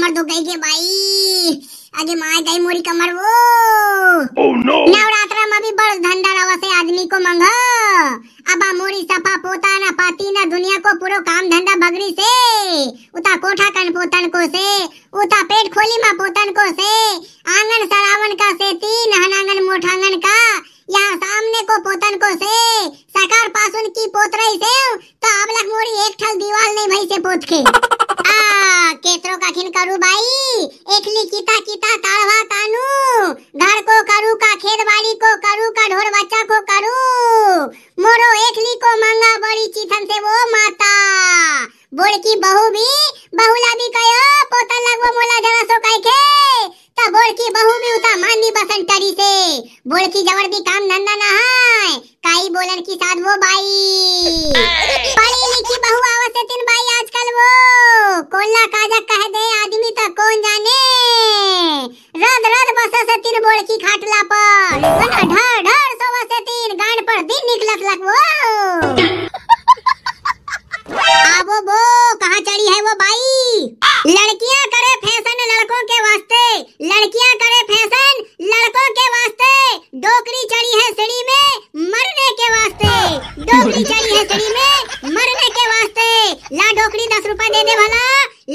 कमर दुख गई के भाई, अजे माय गई मोरी कमर वो। oh, no. नवरात्रा में भी बड़ धंधा रवा से आदमी को मंगा। अब मोरी सफा पोता ना पाती ना दुनिया को पूरो काम धंधा बगड़ी से। उता कोठा कन पोतन को से, उता पेट खोली मा पोतन को से, आंगन सरावन का से तीन हनांगन मोठांगन का, यहाँ सामने को पोतन को से, सरकार पासुन की पोत रही से, तो अब लग मोरी एक ठल दीवाल नहीं भाई से पोत के। आ केतरो का खिन करू भाई, एकली कीता कीता ताड़वा तानू, घर को करू का खेत बाड़ी को करू का ढोर बच्चा को करू, मोरो एकली को मांगा बड़ी चीथन से वो माता, बोल की बहू भी बहुला भी कयो, पोतन लगो मोला जरा सो कह के, तब बोल की बहू भी उता मानी बसन करी से, बोल की जवर भी काम धंधा ना है, काई बोलन की साथ वो बाई, पढ़ी लिखी बहू आवसे तीन बाई आजकल वो, कोल्ला काजा कह दे आदमी तक कौन जाने, रद रद बसा से तीन बोल की खाटला पर, वना ढार ढार सोवा से तीन गांड पर दिन निकलत लग वो। वो कहाँ चढ़ी है वो बाई, लड़कियाँ करे फैशन लड़कों के वास्ते, लड़कियाँ करे फैशन लड़कों के वास्ते, डोकरी चढ़ी है सीढ़ी में मरने के वास्ते, डोकरी चढ़ी है सीढ़ी में मरने के वास्ते, ला डोकरी 10 रुपए दे दे भला,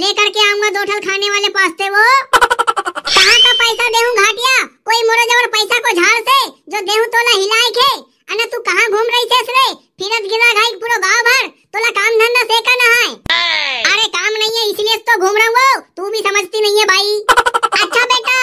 लेकर के आऊंगा 2 ठल खाने वाले पास्ते वो। कहाँ का पैसा देहूँ घाटिया, कोई मोरा जबर पैसा को झाड़ से, जो देहूँ तो ना हिलाए के। अना तू कहाँ घूम रही छेस रे, फिरत गिरा घाई पूरा गांव भर, तोला काम धंधा से का ना है। अरे काम नहीं है इसलिए तो घूम रहा हूँ, तू भी समझती नहीं है भाई। अच्छा बेटा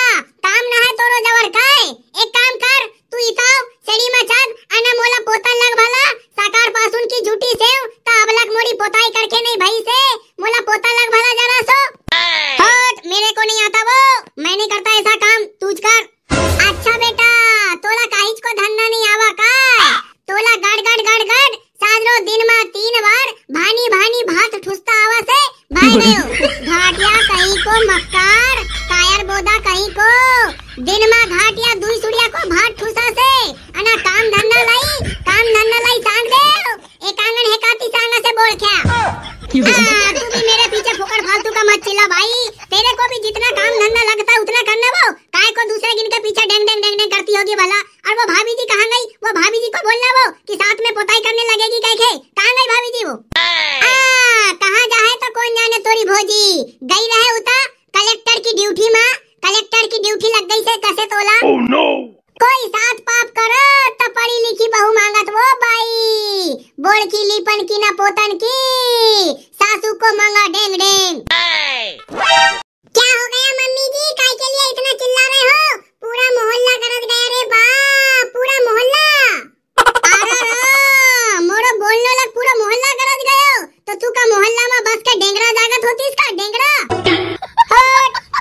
काम ना है तो रोजवर का है, एक काम कर तू इताओ सेड़ी में चल, अना मोला पोता लग भला, साकार पासुन की झूठी सेव ता अबलक मोरी पोताई करके नहीं भाई से, मोला पोता लग भला जरा सो। हट मेरे को नहीं आता वो, मैं नहीं करता ऐसा काम, तू कर। अच्छा बेटा तोला काहीच को धंधा नहीं आवा का, तोला गड़ गड़ गड़ गड़ साजरो दिन में 3 बार भानी भानी भात ठुसता आवा से भाई गयो। घाटिया कहीं को मक्कार टायर बोदा कहीं को, दिन में घाटिया दुई सुड़िया को भात ठुसा से, अना काम धंधा लाई सांग दे, एक आंगन हेकाती सांगा से बोल क्या। तू भी मेरे पीछे फुकड़ फालतू का मत चिल्ला भाई, तेरे को भी जितना काम धंधा लगता उतना करना वो, काय को दूसरे गिन के पीछे डेंग डेंग डेंग डेंग करती होगी भला। और वो भाभी जी कहाँ गई, वो भाभी जी को बोलना वो कि साथ में पोताई करने लगेगी, कह के कहाँ गई भाभी जी वो। कहाँ जाए तो कौन जाने, तोरी भोजी गई रहे उता कलेक्टर की ड्यूटी में, कलेक्टर की ड्यूटी लग गई से कसे तोला। oh, no. कोई साथ पाप करो तो पढ़ी लिखी बहू मांगत वो बाई, बोल की लीपन की ना पोतन की, सासू को मांगा डेंग डेंग। क्या हो गया मम्मी जी, काय के लिए इतना चिल्ला रहे हो, पूरा मोहल्ला गरज गया रे बाप, पूरा मोहल्ला। अरे मोरो बोलने लग पूरा मोहल्ला गरज गयो, तो तू का मोहल्ला में बस के डेंगरा जागत होती इसका डेंगरा।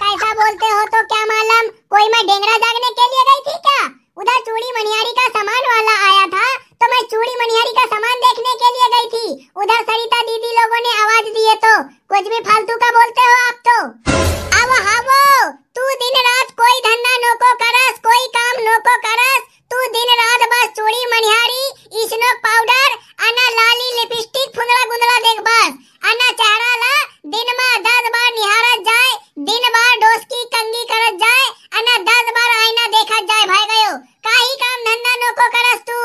कैसा बोलते हो तो क्या मालूम, कोई मैं डेंगरा जागने के लिए गई थी क्या, उधर चूड़ी मनिहारी का सामान वाला आया था, तो मैं चूड़ी मनिहारी का सामान देखने के लिए गई थी, उधर सरिता दीदी लोगों ने आवाज दिए, तो कुछ भी फालतू का बोलते हो आप तो। अब हावो तू दिन रात कोई धंधा नोको करस, कोई काम नोको करस, तू दिन रात बस चूड़ी मनिहारी इसनो पाउडर अना लाली लिपस्टिक फुंदड़ा गुंदड़ा देख बस, अना चेहरा ला दिन में 10 बार निहारत जाए, दिन भर डोस की कंगी करत जाए, अना 10 बार आईना देखा जाए भाई गयो, काई काम धंधा नको करस तू।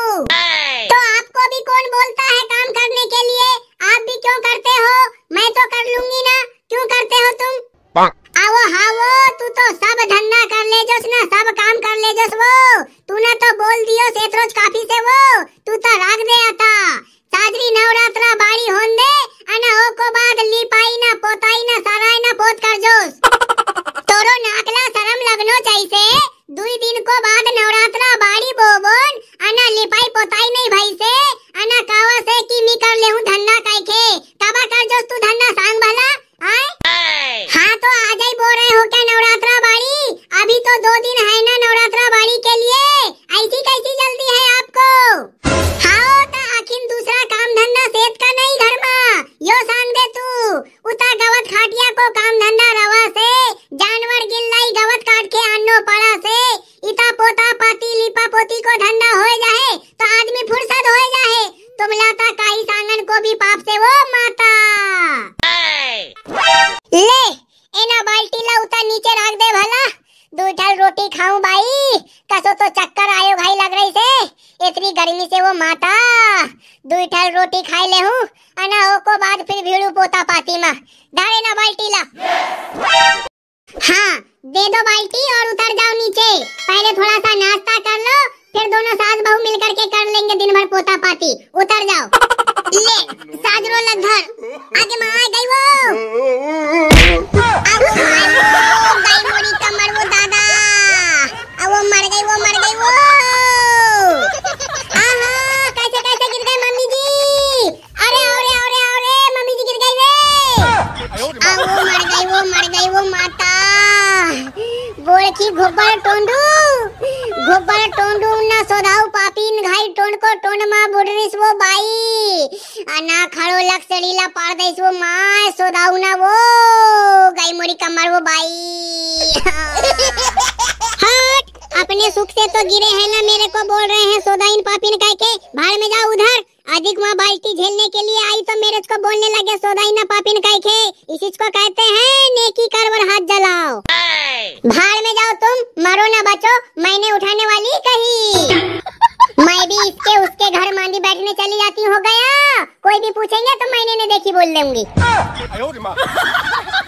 तो आपको भी कौन बोलता है काम करने के लिए, आप भी क्यों करते हो, मैं तो कर लूंगी ना, क्यों करते हो तुम। आवो हावो तू तो सब धंधा कर ले जोस ना, सब काम कर ले जोस वो, तूने तो बोल दियो सेत्रोज काफी से वो, तू तो राग दे आता। साजरी नवरात्रा बारी होन दे, अना ओ को बाद लीपाई ना पोताई ना सराय ना पोत कर जोस। तोरो नाकला शरम लगनो चाहिए, 2 दिन को बाद नवरात्रा बाड़ी बोबोन, अना लिपाई पोताई नहीं भाई से, अना कावा से की मी कर लेहूं धन्ना काय के, तबा कर जोस तू धन्ना सांग भला आए। हाँ तो आज ही बोल रहे हो क्या नवरात्रा बाड़ी, अभी तो 2 दिन है ना नवरात्रा बाड़ी के लिए, ऐसी कैसी जल्दी है आपको। हाँ तो आखिर दूसरा काम धंधा सेठ का नहीं घर में, यो सांग दे तू उता गवत खाटिया को काम धंधा रवा से, जानवर गिल्लाई गवत काट के आनो पड़ा से, इता पोता पाती लिपा पोती को धंधा हो जाए तो आदमी फुर्सत हो जाए, तुम लाता काई सांगन को भी पाप से वो माता। ले एना बाल्टी ला इतनी गर्मी से वो माता दुई ठाल रोटी खाई ले हूँ अना ओको बाद फिर भीड़ू पोता पाती माँ डाले ना बाल्टी ला। हाँ दे दो बाल्टी और उतर जाओ नीचे, पहले थोड़ा सा नाश्ता कर लो फिर दोनों सास बहू मिल करके कर लेंगे दिन भर पोता पाती। उतर जाओ ले साजरो लधर आगे माँ आ गई वो गोबर टोंडू ना सोधाऊ पापीन घाई टोंड को टोंड मा बुडरिस वो बाई अना खड़ो लक सड़ीला पार देस वो मां सोधाऊ ना वो गाय मोरी कमर वो बाई। हट अपने सुख से तो गिरे हैं ना, मेरे को बोल रहे हैं सोधाइन पापीन कह के भाड़ में जाओ उधर। अधिक मां बाल्टी झेलने के लिए आई तो मेरे को बोलने लगे सोधाइन पापीन कह के, इसी को कहते हैं नेकी करवर हाथ जलाओ। भाड़ में जाओ तुम, मरो ना बचो, मैंने उठाने वाली कही। मैं भी इसके उसके घर मांदी बैठने चली जाती हो गया, कोई भी पूछेंगे तो मैंने नहीं देखी बोल दूंगी।